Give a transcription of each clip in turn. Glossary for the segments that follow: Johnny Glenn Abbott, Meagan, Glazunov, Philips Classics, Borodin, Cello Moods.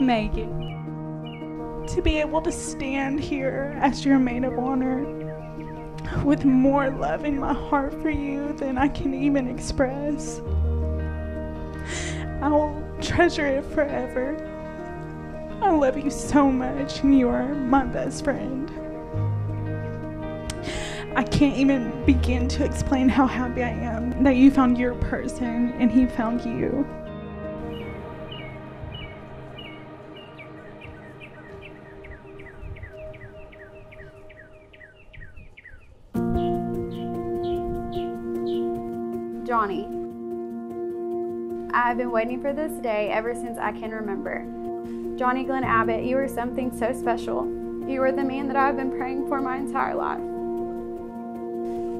Meagan. To be able to stand here as your maid of honor with more love in my heart for you than I can even express. I will treasure it forever. I love you so much, and you are my best friend. I can't even begin to explain how happy I am that you found your person and he found you. Johnny, I've been waiting for this day ever since I can remember. Johnny Glenn Abbott, you were something so special. You were the man that I've been praying for my entire life.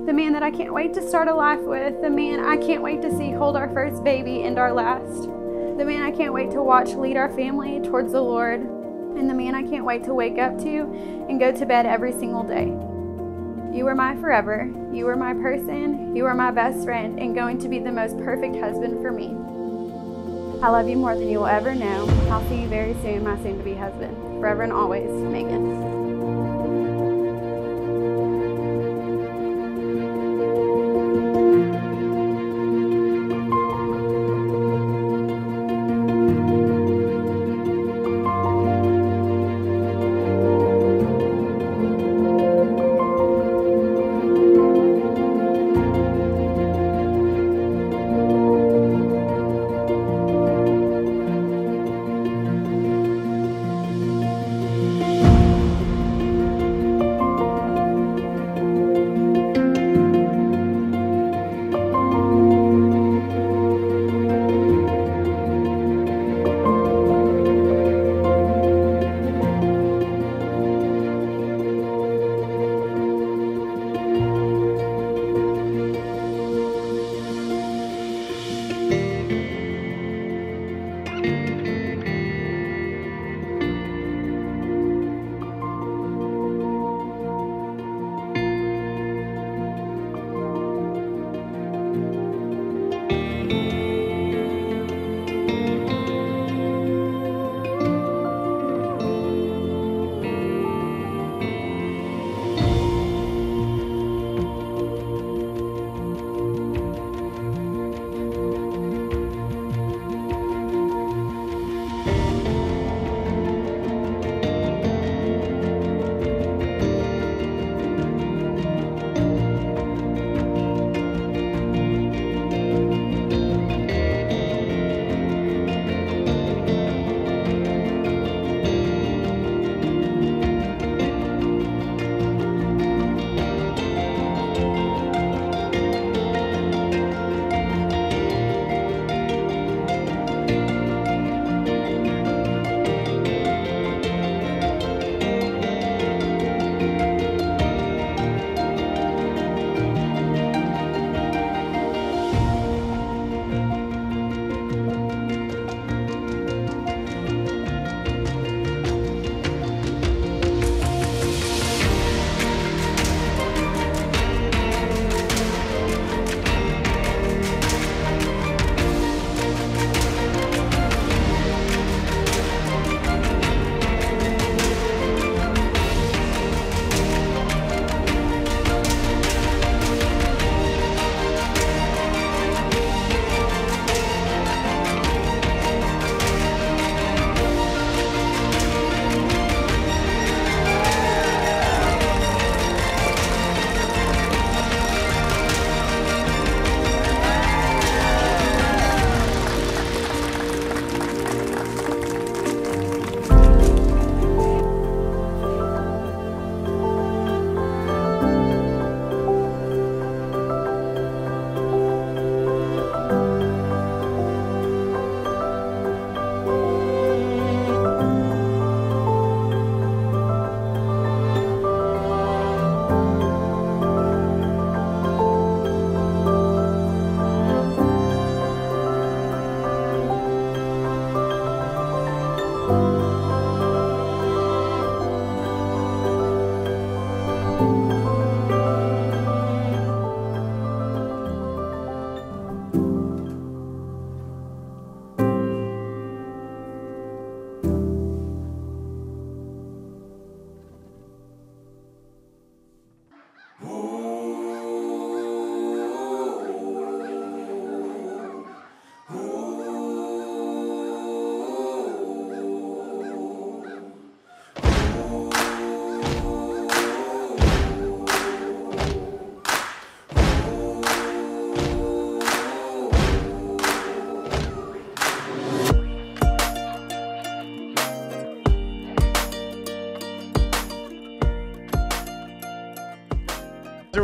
The man that I can't wait to start a life with. The man I can't wait to see hold our first baby and our last. The man I can't wait to watch lead our family towards the Lord. And the man I can't wait to wake up to and go to bed every single day. You were my forever, you were my person, you were my best friend, and going to be the most perfect husband for me. I love you more than you will ever know. I'll see you very soon, my soon-to-be husband. Forever and always, Meagan.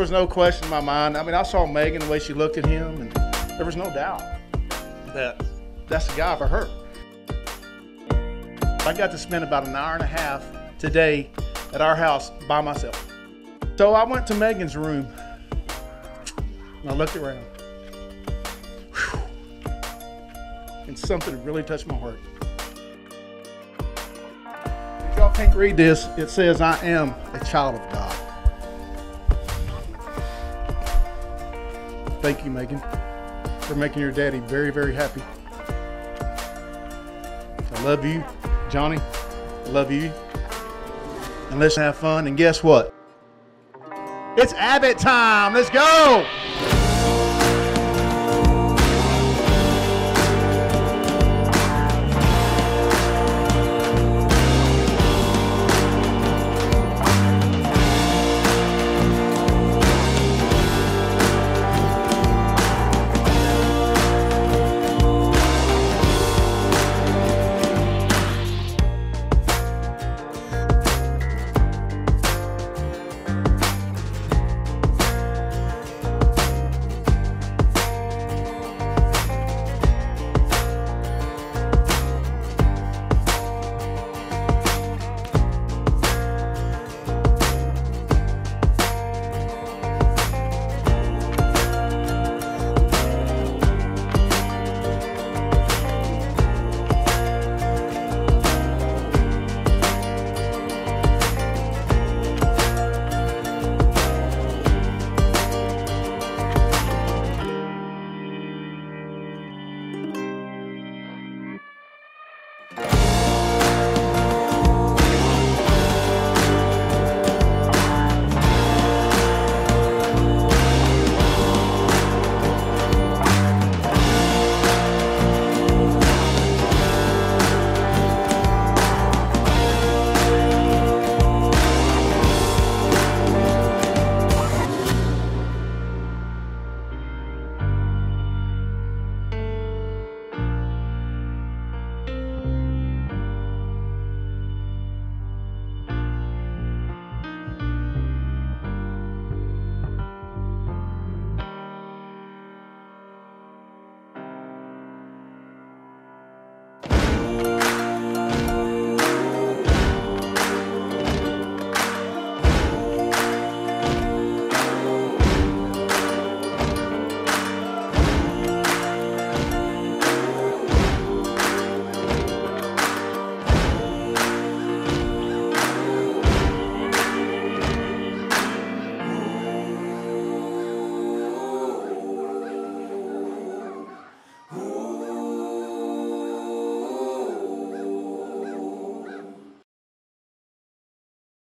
was no question in my mind. I mean, I saw Meagan, the way she looked at him, and there was no doubt that that's the guy for her. I got to spend about an hour and a half today at our house by myself. So I went to Meagan's room and I looked around. Whew. And something really touched my heart. If y'all can't read this, it says, "I am a child of God." Thank you, Meagan, for making your daddy very, very happy. I love you, Johnny. I love you. And let's have fun. And guess what? It's Abbott time. Let's go.